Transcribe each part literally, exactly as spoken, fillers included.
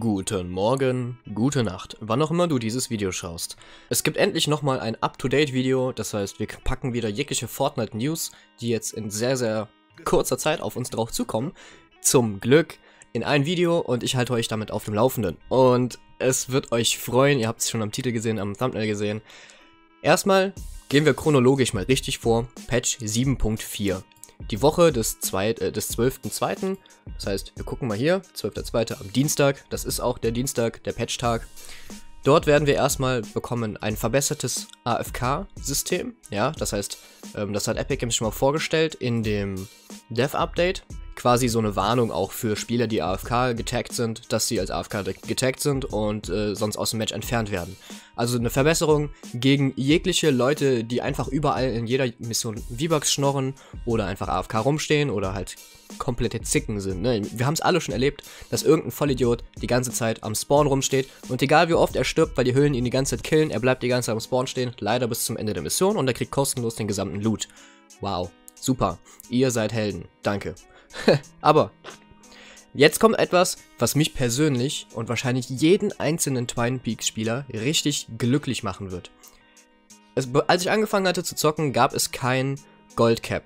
Guten Morgen, gute Nacht, wann auch immer du dieses Video schaust. Es gibt endlich nochmal ein Up-to-Date-Video, das heißt, wir packen wieder jegliche Fortnite-News, die jetzt in sehr, sehr kurzer Zeit auf uns drauf zukommen, zum Glück in ein Video, und ich halte euch damit auf dem Laufenden. Und es wird euch freuen, ihr habt es schon am Titel gesehen, am Thumbnail gesehen. Erstmal gehen wir chronologisch mal richtig vor, Patch sieben Punkt vier. Die Woche des, äh, des zwölften zweiten Das heißt, wir gucken mal hier, zwölfter zweiter am Dienstag. Das ist auch der Dienstag, der Patchtag. Dort werden wir erstmal bekommen ein verbessertes A F K-System. Ja, das heißt, ähm, das hat Epic Games schon mal vorgestellt in dem Dev-Update. Quasi so eine Warnung auch für Spieler, die A F K getaggt sind, dass sie als A F K getaggt sind und äh, sonst aus dem Match entfernt werden. Also eine Verbesserung gegen jegliche Leute, die einfach überall in jeder Mission V-Bucks schnorren oder einfach A F K rumstehen oder halt komplette Zicken sind. Ne? Wir haben es alle schon erlebt, dass irgendein Vollidiot die ganze Zeit am Spawn rumsteht und egal wie oft er stirbt, weil die Höhlen ihn die ganze Zeit killen, er bleibt die ganze Zeit am Spawn stehen, leider bis zum Ende der Mission, und er kriegt kostenlos den gesamten Loot. Wow, super, ihr seid Helden, danke. Aber jetzt kommt etwas, was mich persönlich und wahrscheinlich jeden einzelnen Twin Peaks Spieler richtig glücklich machen wird. Es, als ich angefangen hatte zu zocken, gab es kein Goldcap.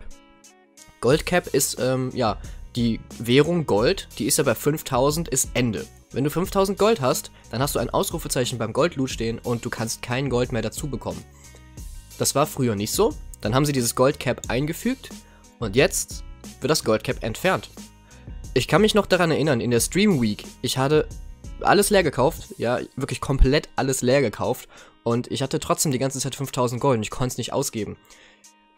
Goldcap ist, ähm, ja, die Währung Gold, die ist ja bei fünftausend, ist Ende. Wenn du fünftausend Gold hast, dann hast du ein Ausrufezeichen beim Goldloot stehen und du kannst kein Gold mehr dazu bekommen. Das war früher nicht so, dann haben sie dieses Goldcap eingefügt und jetzt wird das Goldcap entfernt. Ich kann mich noch daran erinnern, in der Stream Week, ich hatte alles leer gekauft, ja, wirklich komplett alles leer gekauft, und ich hatte trotzdem die ganze Zeit fünftausend Gold und ich konnte es nicht ausgeben.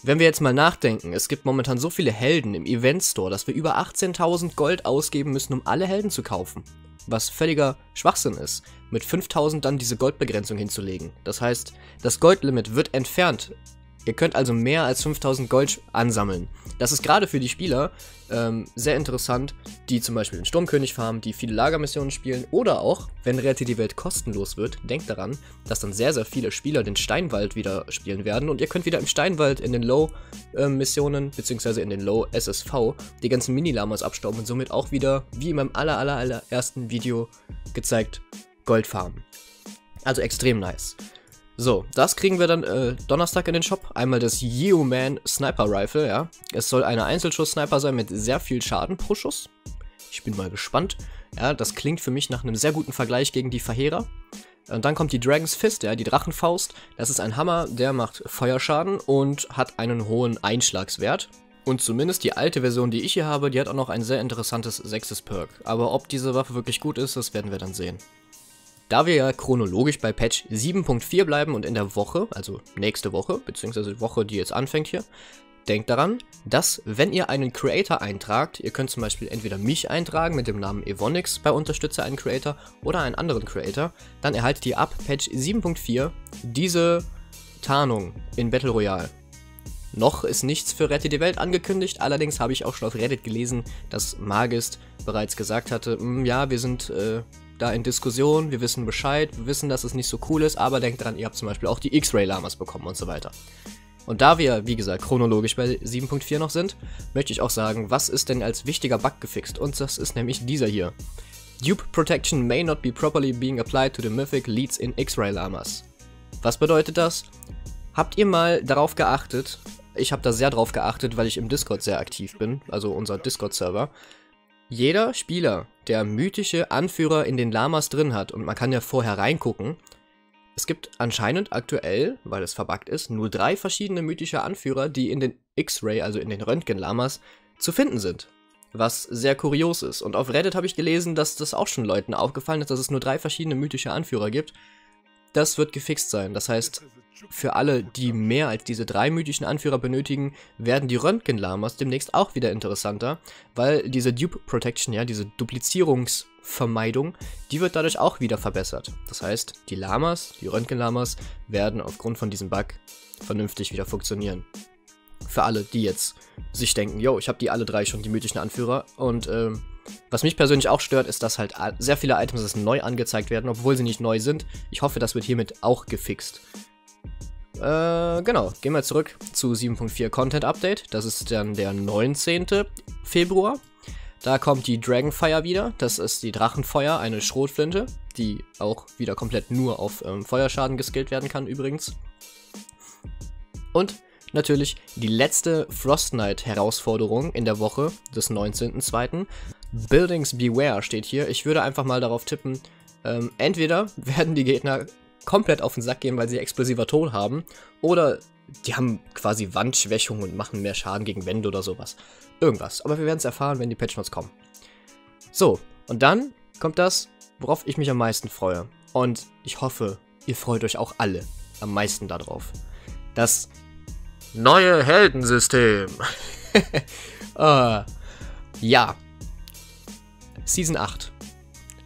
Wenn wir jetzt mal nachdenken, es gibt momentan so viele Helden im Event Store, dass wir über achtzehntausend Gold ausgeben müssen, um alle Helden zu kaufen. Was völliger Schwachsinn ist, mit fünftausend dann diese Goldbegrenzung hinzulegen. Das heißt, das Goldlimit wird entfernt. Ihr könnt also mehr als fünftausend Gold ansammeln. Das ist gerade für die Spieler ähm, sehr interessant, die zum Beispiel den Sturmkönig farmen, die viele Lagermissionen spielen, oder auch, wenn Rette die Welt kostenlos wird, denkt daran, dass dann sehr, sehr viele Spieler den Steinwald wieder spielen werden und ihr könnt wieder im Steinwald in den Low-Missionen, ähm, beziehungsweise in den Low-S S V, die ganzen Mini-Lamas abstauben und somit auch wieder, wie in meinem aller, aller, aller ersten Video gezeigt, Gold farmen. Also extrem nice. So, das kriegen wir dann äh, Donnerstag in den Shop. Einmal das Yeoman Sniper Rifle, ja. Es soll eine Einzelschuss-Sniper sein mit sehr viel Schaden pro Schuss. Ich bin mal gespannt. Ja, das klingt für mich nach einem sehr guten Vergleich gegen die Verheerer. Und dann kommt die Dragon's Fist, ja, die Drachenfaust. Das ist ein Hammer, der macht Feuerschaden und hat einen hohen Einschlagswert. Und zumindest die alte Version, die ich hier habe, die hat auch noch ein sehr interessantes sechstes Perk. Aber ob diese Waffe wirklich gut ist, das werden wir dann sehen. Da wir ja chronologisch bei Patch sieben Punkt vier bleiben und in der Woche, also nächste Woche, beziehungsweise die Woche, die jetzt anfängt hier, denkt daran, dass wenn ihr einen Creator eintragt, ihr könnt zum Beispiel entweder mich eintragen mit dem Namen Evonix bei Unterstützer einen Creator oder einen anderen Creator, dann erhaltet ihr ab Patch sieben Punkt vier diese Tarnung in Battle Royale. Noch ist nichts für Rette die Welt angekündigt, allerdings habe ich auch schon auf Reddit gelesen, dass Magist bereits gesagt hatte, ja, wir sind äh, da in Diskussion, wir wissen Bescheid, wir wissen, dass es nicht so cool ist, aber denkt dran, ihr habt zum Beispiel auch die X-Ray-Lamas bekommen und so weiter. Und da wir, wie gesagt, chronologisch bei sieben Punkt vier noch sind, möchte ich auch sagen, was ist denn als wichtiger Bug gefixt? Und das ist nämlich dieser hier. Dupe Protection may not be properly being applied to the Mythic Leads in X-Ray-Lamas. Was bedeutet das? Habt ihr mal darauf geachtet, ich habe da sehr drauf geachtet, weil ich im Discord sehr aktiv bin, also unser Discord-Server. Jeder Spieler, der mythische Anführer in den Lamas drin hat, und man kann ja vorher reingucken, es gibt anscheinend aktuell, weil es verbuggt ist, nur drei verschiedene mythische Anführer, die in den X-Ray, also in den Röntgen-Lamas, zu finden sind. Was sehr kurios ist. Und auf Reddit habe ich gelesen, dass das auch schon Leuten aufgefallen ist, dass es nur drei verschiedene mythische Anführer gibt. Das wird gefixt sein. Das heißt, für alle, die mehr als diese drei mythischen Anführer benötigen, werden die Röntgen-Lamas demnächst auch wieder interessanter, weil diese Dupe Protection, ja, diese Duplizierungsvermeidung, die wird dadurch auch wieder verbessert. Das heißt, die Lamas, die Röntgen-Lamas, werden aufgrund von diesem Bug vernünftig wieder funktionieren. Für alle, die jetzt sich denken, yo, ich habe die alle drei schon, die mythischen Anführer, und ähm, was mich persönlich auch stört, ist, dass halt sehr viele Items neu angezeigt werden, obwohl sie nicht neu sind. Ich hoffe, das wird hiermit auch gefixt. Äh, genau, gehen wir zurück zu sieben Punkt vier Content Update. Das ist dann der neunzehnte Februar. Da kommt die Dragonfire wieder, das ist die Drachenfeuer, eine Schrotflinte, die auch wieder komplett nur auf ähm, Feuerschaden geskillt werden kann übrigens. Und natürlich die letzte Frost Knight Herausforderung in der Woche des neunzehnten zweiten Buildings Beware steht hier. Ich würde einfach mal darauf tippen, ähm, entweder werden die Gegner komplett auf den Sack gehen, weil sie explosiver Ton haben, oder die haben quasi Wandschwächung und machen mehr Schaden gegen Wände oder sowas. Irgendwas. Aber wir werden es erfahren, wenn die Patchnotes kommen. So, und dann kommt das, worauf ich mich am meisten freue. Und ich hoffe, ihr freut euch auch alle am meisten darauf. Das neue Heldensystem. uh, ja. Season acht.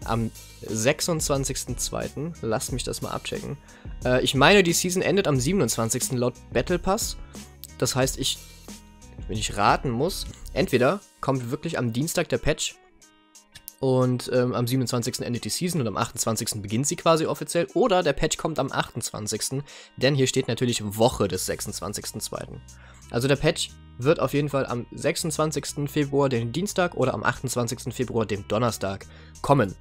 Am sechsundzwanzigsten zweiten Lasst mich das mal abchecken. Äh, ich meine, die Season endet am siebenundzwanzigsten laut Battle Pass. Das heißt, ich, wenn ich raten muss, entweder kommt wirklich am Dienstag der Patch und ähm, am siebenundzwanzigsten endet die Season und am achtundzwanzigsten beginnt sie quasi offiziell, oder der Patch kommt am achtundzwanzigsten, denn hier steht natürlich Woche des sechsundzwanzigsten zweiten Also der Patch wird auf jeden Fall am sechsundzwanzigsten Februar, den Dienstag, oder am achtundzwanzigsten Februar, dem Donnerstag, kommen.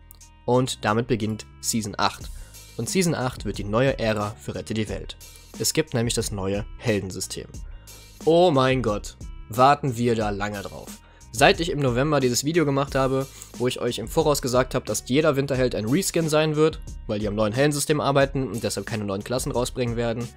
Und damit beginnt Season acht. Und Season acht wird die neue Ära für Rette die Welt. Es gibt nämlich das neue Heldensystem. Oh mein Gott, warten wir da lange drauf. Seit ich im November dieses Video gemacht habe, wo ich euch im Voraus gesagt habe, dass jeder Winterheld ein Reskin sein wird, weil die am neuen Heldensystem arbeiten und deshalb keine neuen Klassen rausbringen werden,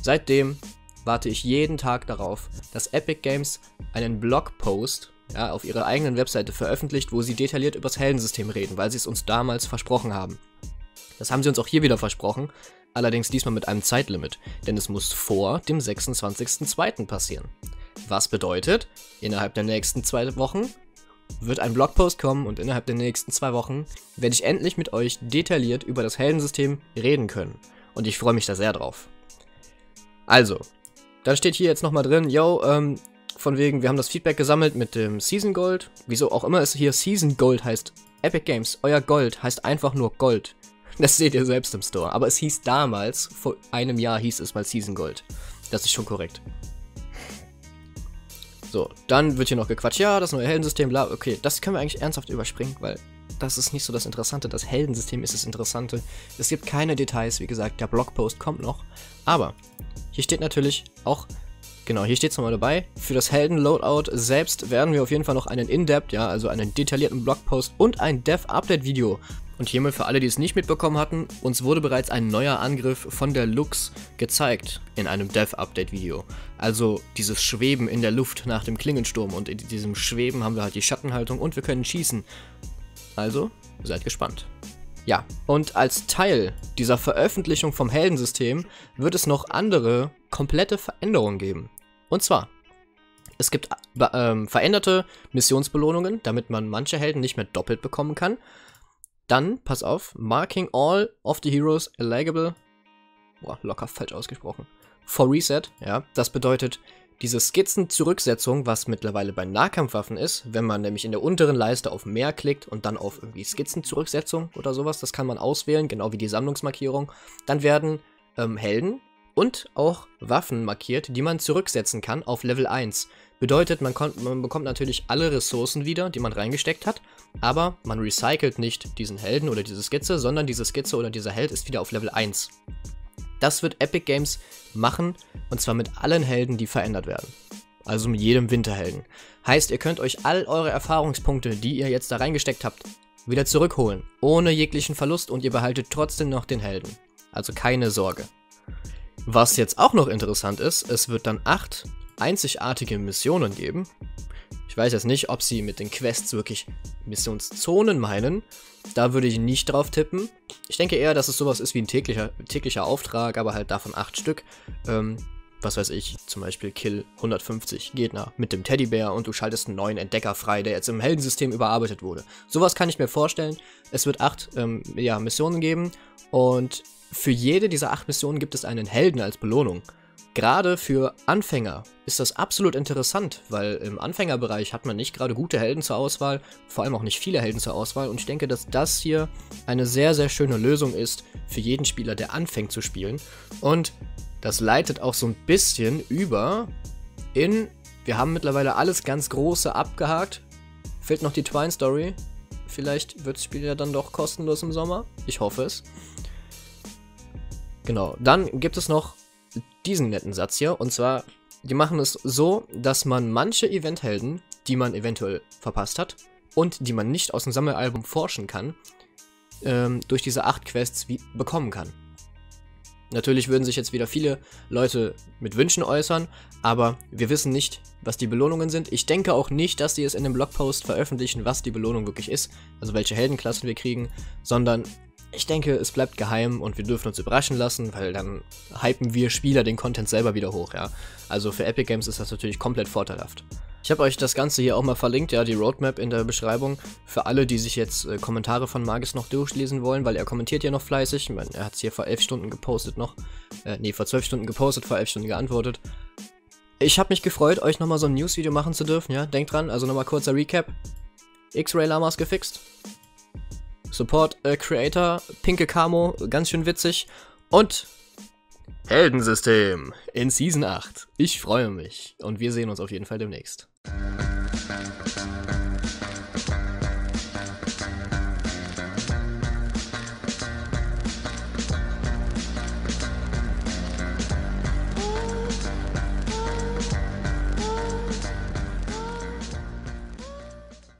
seitdem warte ich jeden Tag darauf, dass Epic Games einen Blogpost, ja, auf ihrer eigenen Webseite veröffentlicht, wo sie detailliert über das Heldensystem reden, weil sie es uns damals versprochen haben. Das haben sie uns auch hier wieder versprochen, allerdings diesmal mit einem Zeitlimit, denn es muss vor dem sechsundzwanzigsten zweiten passieren. Was bedeutet, innerhalb der nächsten zwei Wochen wird ein Blogpost kommen und innerhalb der nächsten zwei Wochen werde ich endlich mit euch detailliert über das Heldensystem reden können. Und ich freue mich da sehr drauf. Also, dann steht hier jetzt nochmal drin, yo, ähm, von wegen, wir haben das Feedback gesammelt mit dem Season Gold. Wieso auch immer es hier Season Gold heißt. Epic Games, euer Gold heißt einfach nur Gold. Das seht ihr selbst im Store. Aber es hieß damals, vor einem Jahr hieß es mal Season Gold. Das ist schon korrekt. So, dann wird hier noch gequatscht. Ja, das neue Heldensystem, bla. Okay, das können wir eigentlich ernsthaft überspringen, weil das ist nicht so das Interessante. Das Heldensystem ist das Interessante. Es gibt keine Details, wie gesagt. Der Blogpost kommt noch. Aber hier steht natürlich auch... Genau, hier steht es nochmal dabei. Für das Helden-Loadout selbst werden wir auf jeden Fall noch einen In-Depth, ja, also einen detaillierten Blogpost und ein Dev-Update-Video. Und hiermit für alle, die es nicht mitbekommen hatten, uns wurde bereits ein neuer Angriff von der Lux gezeigt in einem Dev-Update-Video. Also dieses Schweben in der Luft nach dem Klingensturm, und in diesem Schweben haben wir halt die Schattenhaltung und wir können schießen. Also, seid gespannt. Ja, und als Teil dieser Veröffentlichung vom Heldensystem wird es noch andere, komplette Veränderungen geben. Und zwar, es gibt ähm, veränderte Missionsbelohnungen, damit man manche Helden nicht mehr doppelt bekommen kann. Dann, pass auf, marking all of the heroes eligible, boah, locker falsch ausgesprochen, for reset, ja, das bedeutet, diese Skizzen-Zurücksetzung, was mittlerweile bei Nahkampfwaffen ist, wenn man nämlich in der unteren Leiste auf mehr klickt und dann auf irgendwie Skizzen-Zurücksetzung oder sowas, das kann man auswählen, genau wie die Sammlungsmarkierung, dann werden ähm, Helden und auch Waffen markiert, die man zurücksetzen kann auf Level eins. Bedeutet, man, man bekommt natürlich alle Ressourcen wieder, die man reingesteckt hat, aber man recycelt nicht diesen Helden oder diese Skizze, sondern diese Skizze oder dieser Held ist wieder auf Level eins. Das wird Epic Games machen, und zwar mit allen Helden, die verändert werden. Also mit jedem Winterhelden. Heißt, ihr könnt euch all eure Erfahrungspunkte, die ihr jetzt da reingesteckt habt, wieder zurückholen. Ohne jeglichen Verlust, und ihr behaltet trotzdem noch den Helden. Also keine Sorge. Was jetzt auch noch interessant ist, es wird dann acht einzigartige Missionen geben. Ich weiß jetzt nicht, ob sie mit den Quests wirklich Missionszonen meinen. Da würde ich nicht drauf tippen. Ich denke eher, dass es sowas ist wie ein täglicher, täglicher Auftrag, aber halt davon acht Stück. Ähm, was weiß ich, zum Beispiel Kill hundertfünfzig Gegner mit dem Teddybär und du schaltest einen neuen Entdecker frei, der jetzt im Heldensystem überarbeitet wurde. Sowas kann ich mir vorstellen. Es wird acht ähm, ja, Missionen geben, und für jede dieser acht Missionen gibt es einen Helden als Belohnung. Gerade für Anfänger ist das absolut interessant, weil im Anfängerbereich hat man nicht gerade gute Helden zur Auswahl, vor allem auch nicht viele Helden zur Auswahl, und ich denke, dass das hier eine sehr, sehr schöne Lösung ist für jeden Spieler, der anfängt zu spielen. Und das leitet auch so ein bisschen über in, wir haben mittlerweile alles ganz Große abgehakt. Fehlt noch die Twine Story. Vielleicht wird das Spiel ja dann doch kostenlos im Sommer. Ich hoffe es. Genau, dann gibt es noch diesen netten Satz hier. Und zwar, die machen es so, dass man manche Eventhelden, die man eventuell verpasst hat und die man nicht aus dem Sammelalbum forschen kann, ähm, durch diese acht Quests wie bekommen kann. Natürlich würden sich jetzt wieder viele Leute mit Wünschen äußern, aber wir wissen nicht, was die Belohnungen sind. Ich denke auch nicht, dass sie es in dem Blogpost veröffentlichen, was die Belohnung wirklich ist, also welche Heldenklassen wir kriegen, sondern ich denke, es bleibt geheim und wir dürfen uns überraschen lassen, weil dann hypen wir Spieler den Content selber wieder hoch, ja. Also für Epic Games ist das natürlich komplett vorteilhaft. Ich habe euch das Ganze hier auch mal verlinkt, ja, die Roadmap in der Beschreibung, für alle, die sich jetzt äh, Kommentare von Magist noch durchlesen wollen, weil er kommentiert ja noch fleißig. Ich meine, er hat es hier vor elf Stunden gepostet noch, äh, nee, vor zwölf Stunden gepostet, vor elf Stunden geantwortet. Ich habe mich gefreut, euch nochmal so ein News-Video machen zu dürfen, ja, denkt dran, also nochmal kurzer Recap. X-Ray Lamas gefixt, Support äh, Creator, Pinke Camo, ganz schön witzig und Heldensystem in Season acht. Ich freue mich und wir sehen uns auf jeden Fall demnächst.